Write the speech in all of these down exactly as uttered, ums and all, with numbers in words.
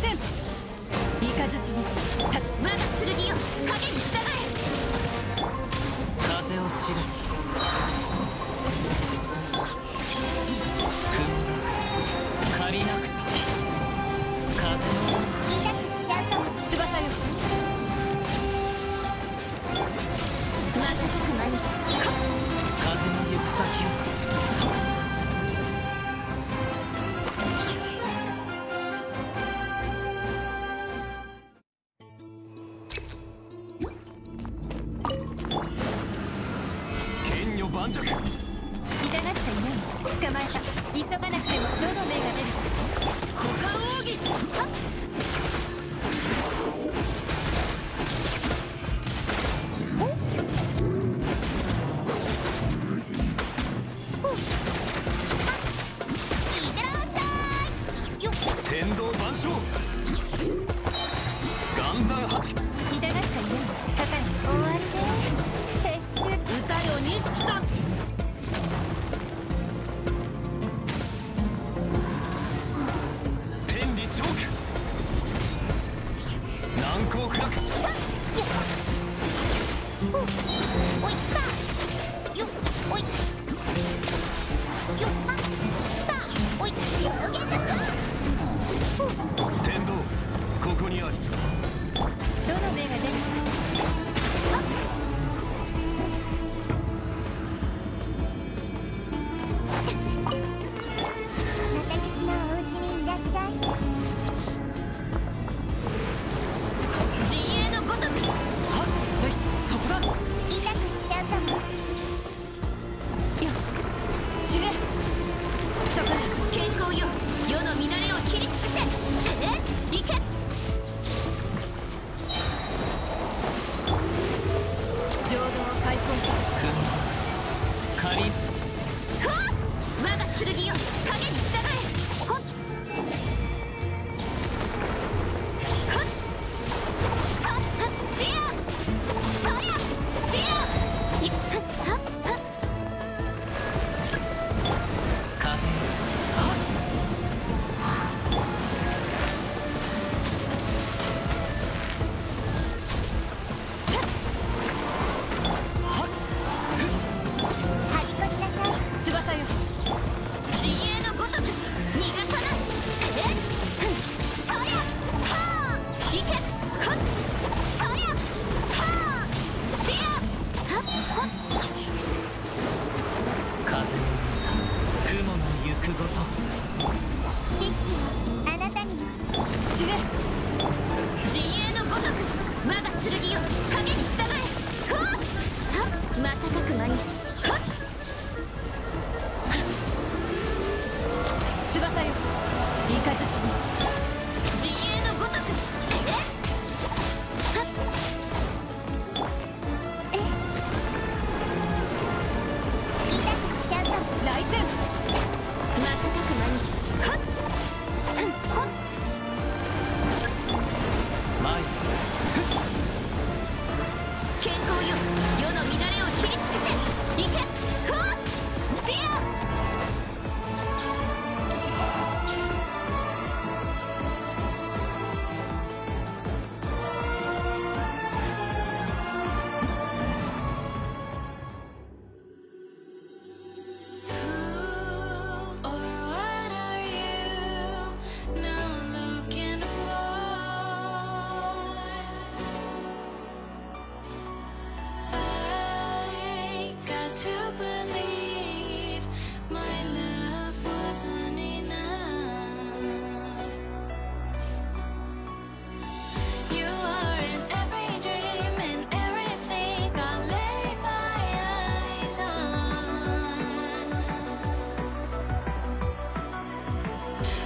戦。捕まえた。急がなくてもゾロ目が出る。股間奥義。いってらっしゃい。よっ。天道万象。岩山八。ひだがっちゃいない。かかる。終わって。撤収。歌よ錦さん。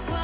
What?